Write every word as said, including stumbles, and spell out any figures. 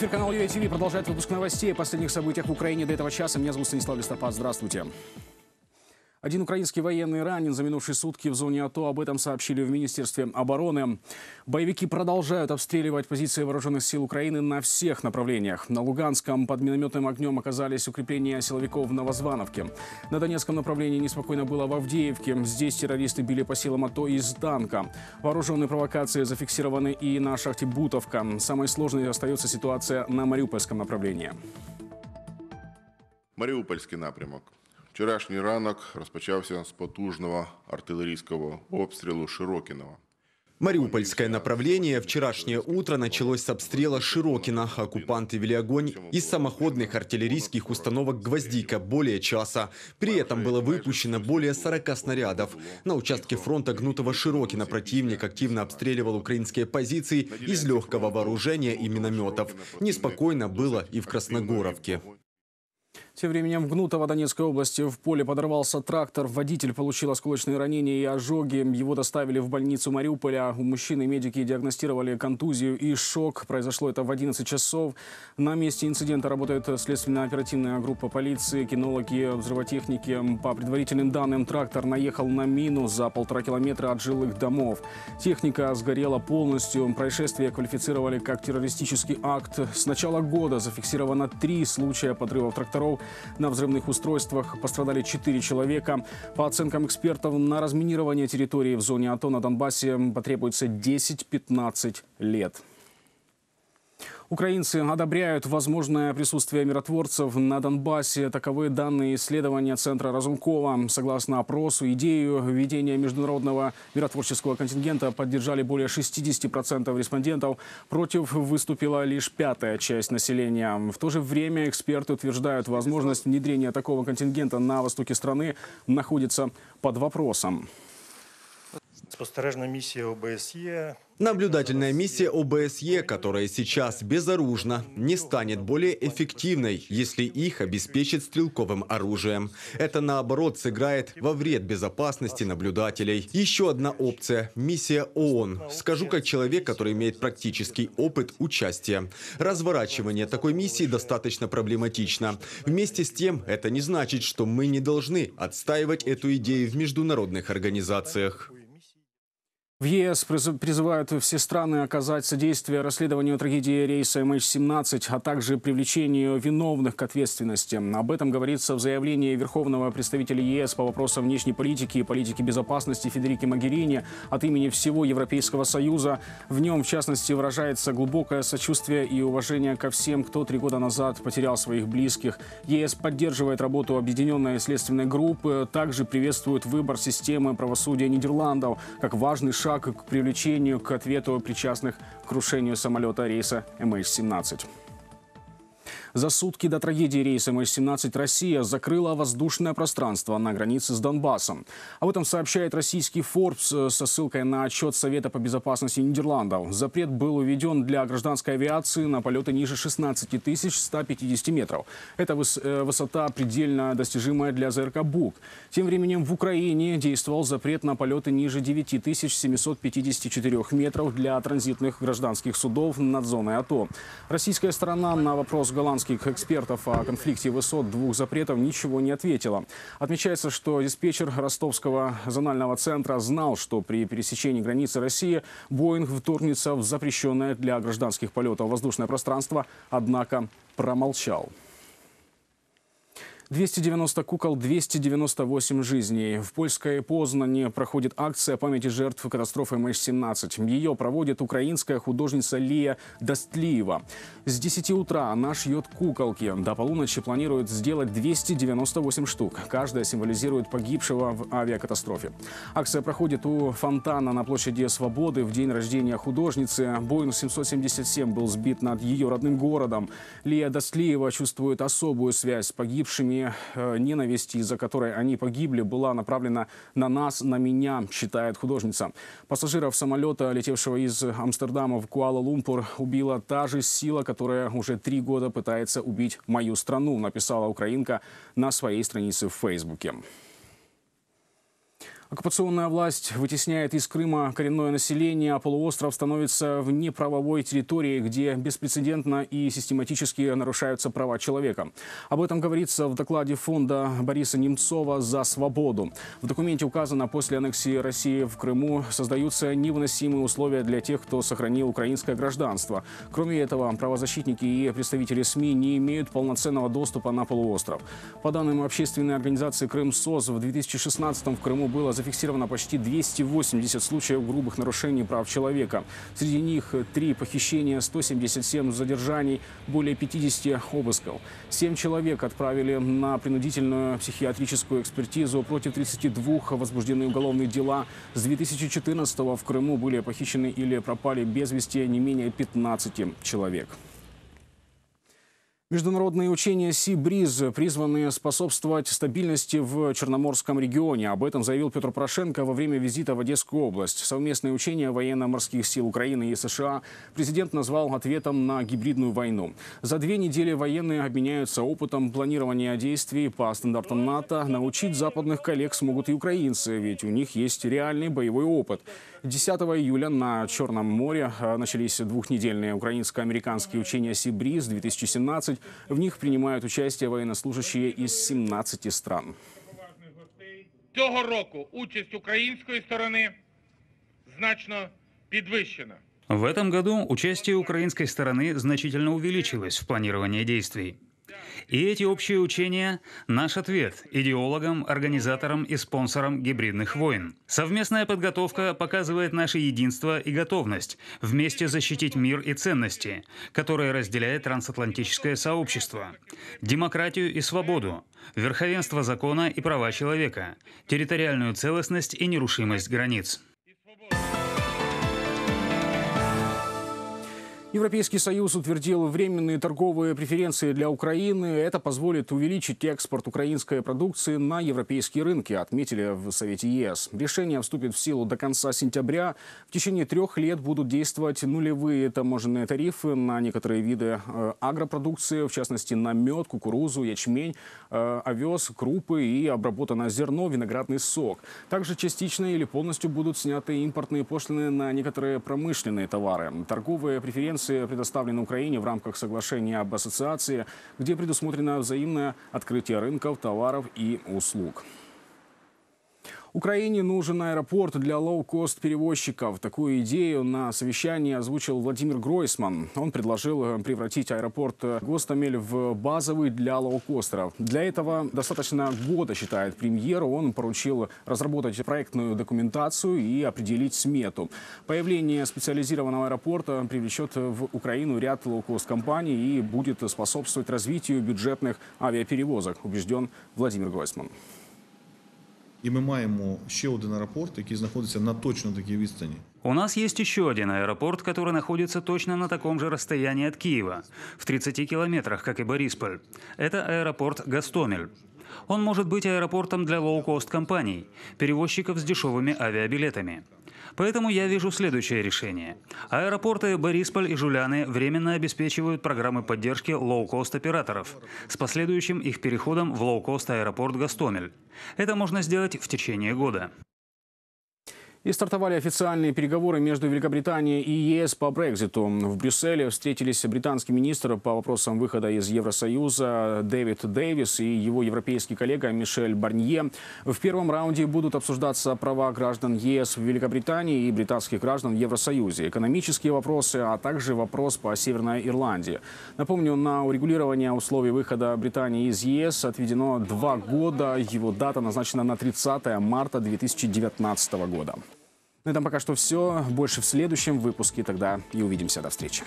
Эфир канала ю эй ти ви продолжает выпуск новостей о последних событиях в Украине до этого часа. Меня зовут Станислав Листопад. Здравствуйте. Один украинский военный ранен за минувшие сутки в зоне АТО. Об этом сообщили в Министерстве обороны. Боевики продолжают обстреливать позиции вооруженных сил Украины на всех направлениях. На Луганском под минометным огнем оказались укрепления силовиков в Новозвановке. На Донецком направлении неспокойно было в Авдеевке. Здесь террористы били по силам АТО из танка. Вооруженные провокации зафиксированы и на шахте Бутовка. Самой сложной остается ситуация на Мариупольском направлении. Мариупольский напрямок. Вчорашній ранок розпочався з потужного артиллерийского обстрілу Широкиного. Мариупольское направление вчерашнее утро началось с обстрела Широкина. Оккупанты вели огонь из самоходных артиллерийских установок «Гвоздика» более часа. При этом было выпущено более сорока снарядов. На участке фронта Гнутово-Широкина противник активно обстреливал украинские позиции из легкого вооружения и минометов. Неспокойно было и в Красногоровке. Тем временем в Гнутово Донецкой области в поле подорвался трактор. Водитель получил осколочные ранения и ожоги. Его доставили в больницу Мариуполя. У мужчины медики диагностировали контузию и шок. Произошло это в одиннадцать часов. На месте инцидента работает следственно-оперативная группа полиции, кинологи, взрывотехники. По предварительным данным, трактор наехал на мину за полтора километра от жилых домов. Техника сгорела полностью. Происшествие квалифицировали как террористический акт. С начала года зафиксировано три случая подрывов тракторов. На взрывных устройствах пострадали четыре человека. По оценкам экспертов, на разминирование территории в зоне АТО на Донбассе потребуется десять-пятнадцать лет. Украинцы одобряют возможное присутствие миротворцев на Донбассе. Таковы данные исследования Центра Разумкова. Согласно опросу, идею введения международного миротворческого контингента поддержали более шестидесяти процентов респондентов. Против выступила лишь пятая часть населения. В то же время эксперты утверждают, возможность внедрения такого контингента на востоке страны находится под вопросом. Спостережная миссия ОБСЕ... Наблюдательная миссия ОБСЕ, которая сейчас безоружна, не станет более эффективной, если их обеспечат стрелковым оружием. Это, наоборот, сыграет во вред безопасности наблюдателей. Еще одна опция – миссия ООН. Скажу как человек, который имеет практический опыт участия. Разворачивание такой миссии достаточно проблематично. Вместе с тем, это не значит, что мы не должны отстаивать эту идею в международных организациях. В ЕС призывают все страны оказать содействие расследованию трагедии рейса эм эйч семнадцать, а также привлечению виновных к ответственности. Об этом говорится в заявлении Верховного представителя ЕС по вопросам внешней политики и политики безопасности Федерики Могерини от имени всего Европейского Союза. В нем, в частности, выражается глубокое сочувствие и уважение ко всем, кто три года назад потерял своих близких. ЕС поддерживает работу объединенной следственной группы, также приветствует выбор системы правосудия Нидерландов как важный шаг к привлечению к ответу причастных к крушению самолета рейса эм эйч семнадцать. За сутки до трагедии рейса эм эйч семнадцать Россия закрыла воздушное пространство на границе с Донбассом. Об этом сообщает российский Forbes со ссылкой на отчет Совета по безопасности Нидерландов. Запрет был введен для гражданской авиации на полеты ниже шестнадцати тысяч ста пятидесяти метров. Это высота предельно достижимая для ЗРК БУК. Тем временем в Украине действовал запрет на полеты ниже девяти тысяч семисот пятидесяти четырёх метров для транзитных гражданских судов над зоной АТО. Российская сторона на вопрос голландского экспертов о конфликте высот двух запретов ничего не ответила. Отмечается, что диспетчер Ростовского зонального центра знал, что при пересечении границы России Боинг вторгнется в запрещенное для гражданских полетов воздушное пространство, однако промолчал. двести девяносто кукол, двести девяносто восемь жизней. В польской Познани проходит акция памяти жертв катастрофы эм эйч семнадцать. Ее проводит украинская художница Лия Достлиева. С десяти утра она шьет куколки. До полуночи планирует сделать двести девяносто восемь штук. Каждая символизирует погибшего в авиакатастрофе. Акция проходит у фонтана на площади Свободы в день рождения художницы. Боинг семьсот семьдесят семь был сбит над ее родным городом. Лия Достлиева чувствует особую связь с погибшими. Ненависть, из-за которой они погибли, была направлена на нас, на меня, считает художница. Пассажиров самолета, летевшего из Амстердама в Куала-Лумпур, убила та же сила, которая уже три года пытается убить мою страну, написала украинка на своей странице в Фейсбуке. Оккупационная власть вытесняет из Крыма коренное население, а полуостров становится внеправовой территорией, где беспрецедентно и систематически нарушаются права человека. Об этом говорится в докладе фонда Бориса Немцова «За свободу». В документе указано, после аннексии России в Крыму создаются невыносимые условия для тех, кто сохранил украинское гражданство. Кроме этого, правозащитники и представители СМИ не имеют полноценного доступа на полуостров. По данным общественной организации «Крым-СОС», в две тысячи шестнадцатом в Крыму было зафиксировано почти двести восемьдесят случаев грубых нарушений прав человека. Среди них три похищения, сто семьдесят семь задержаний, более пятидесяти обысков. семь человек отправили на принудительную психиатрическую экспертизу, против тридцати двух возбуждены уголовные дела. С две тысячи четырнадцатого в Крыму были похищены или пропали без вести не менее пятнадцати человек. Международные учения «Си-Бриз» призваны способствовать стабильности в Черноморском регионе. Об этом заявил Петр Порошенко во время визита в Одесскую область. Совместные учения военно-морских сил Украины и США президент назвал ответом на гибридную войну. За две недели военные обменяются опытом планирования действий по стандартам НАТО. Научить западных коллег смогут и украинцы, ведь у них есть реальный боевой опыт. десятого июля на Черном море начались двухнедельные украинско-американские учения «Си-Бриз-две тысячи семнадцать». В них принимают участие военнослужащие из семнадцати стран. Цього року участь української сторони значно підвищена. В этом году участие украинской стороны значительно увеличилось в планировании действий. И эти общие учения – наш ответ идеологам, организаторам и спонсорам гибридных войн. Совместная подготовка показывает наше единство и готовность вместе защитить мир и ценности, которые разделяет трансатлантическое сообщество, демократию и свободу, верховенство закона и права человека, территориальную целостность и нерушимость границ. Европейский Союз утвердил временные торговые преференции для Украины. Это позволит увеличить экспорт украинской продукции на европейские рынки, отметили в Совете Е С. Решение вступит в силу до конца сентября. В течение трех лет будут действовать нулевые таможенные тарифы на некоторые виды агропродукции, в частности на мед, кукурузу, ячмень, овес, крупы и обработанное зерно, виноградный сок. Также частично или полностью будут сняты импортные пошлины на некоторые промышленные товары. Торговые преференции предоставлены Украине в рамках соглашения об ассоциации, где предусмотрено взаимное открытие рынков, товаров и услуг. Украине нужен аэропорт для лоу-кост перевозчиков. Такую идею на совещании озвучил Владимир Гройсман. Он предложил превратить аэропорт Гостомель в базовый для лоукостеров. Для этого достаточно года, считает премьер. Он поручил разработать проектную документацию и определить смету. Появление специализированного аэропорта привлечет в Украину ряд лоукост-компаний и будет способствовать развитию бюджетных авиаперевозок, убежден Владимир Гройсман. И мы маємо ще один аеропорт, який знаходиться на точно такій відстані. У нас есть еще один аэропорт, который находится точно на таком же расстоянии от Киева, в тридцати километрах, как и Борисполь. Это аэропорт Гостомель. Он может быть аэропортом для лоукост-компаний, перевозчиков с дешевыми авиабилетами. Поэтому я вижу следующее решение. Аэропорты Борисполь и Жуляны временно обеспечивают программы поддержки лоукост-операторов с последующим их переходом в лоукост-аэропорт Гостомель. Это можно сделать в течение года. И стартовали официальные переговоры между Великобританией и Е С по Брекситу. В Брюсселе встретились британский министр по вопросам выхода из Евросоюза Дэвид Дэвис и его европейский коллега Мишель Барнье. В первом раунде будут обсуждаться права граждан Е С в Великобритании и британских граждан в Евросоюзе, экономические вопросы, а также вопрос по Северной Ирландии. Напомню, на урегулирование условий выхода Британии из Е С отведено два года. Его дата назначена на тридцатое марта две тысячи девятнадцатого года. На этом пока что все. Больше в следующем выпуске. Тогда и увидимся. До встречи.